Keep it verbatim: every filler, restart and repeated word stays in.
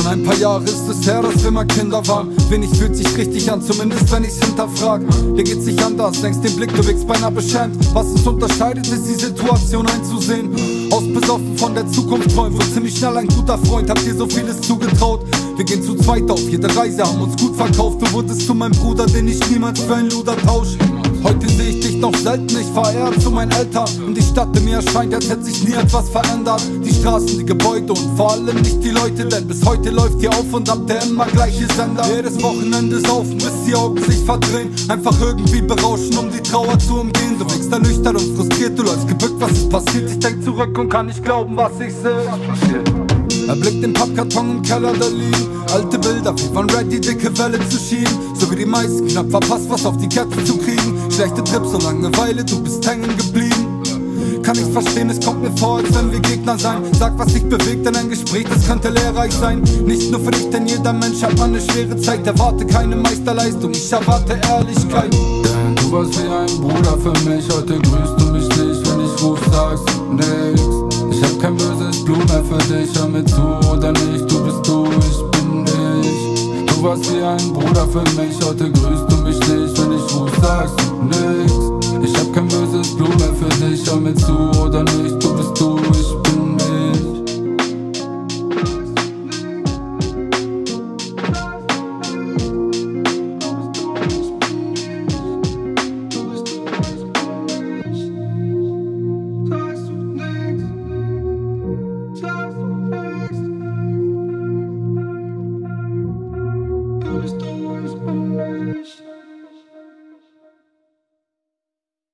Schon ein paar Jahre ist es her, dass wir mal Kinder waren. Wenig fühlt sich richtig an, zumindest wenn ich's hinterfrag. Dir geht's nicht anders, längst den Blick, du wirkst beinahe beschämt. Was uns unterscheidet, ist die Situation einzusehen. Ausbesoffen von der Zukunft träumt, wird ziemlich schnell ein guter Freund. Hab dir so vieles zugetraut, wir gehen zu zweit auf jede Reise, haben uns gut verkauft. Du wurdest zu meinem Bruder, den ich niemals für ein Luder tausch. Heute sehe ich dich noch selten, ich fahr eher zu meinen Eltern. Und die Stadt in mir erscheint, als hätte sich nie etwas verändert. Die Straßen, die Gebäude und vor allem nicht die Leute, denn bis heute läuft hier auf und ab der immer gleiche Sender. Jedes Wochenende saufen, bis die Augen sich verdrehen. Einfach irgendwie berauschen, um die Trauer zu umgehen. Du wirkst ernüchtert und frustriert, du läufst gebückt, was ist passiert? Ich denk zurück und kann nicht glauben, was ich sehe. Erblickt den Pappkarton im Keller der Liebe. Alte Bilder, wir waren ready, dicke Welle zu schieben. So wie die meisten, knapp verpasst, was auf die Kette zu kriegen. Schlechte Trips und Langeweile, du bist hängen geblieben. Kann ich verstehen, es kommt mir vor, als wenn wir Gegner sein. Sag, was dich bewegt in ein Gespräch, das könnte lehrreich sein. Nicht nur für dich, denn jeder Mensch hat eine schwere Zeit. Erwarte keine Meisterleistung, ich erwarte Ehrlichkeit. Denn du warst wie ein Bruder für mich, heute grüßt du mich nicht. Wenn ich ruf, sagst du nix. Ich hab kein böses Blut mehr für dich, hör mir zu oder nicht. Du bist du, ich bin. Du warst wie ein Bruder für mich, heute grüßt du mich nicht. Wenn ich ruf, sagst du nix. Ich hab kein böses Blut mehr für dich, hör mir zu oder nicht. Du bist du, ich bin Stories from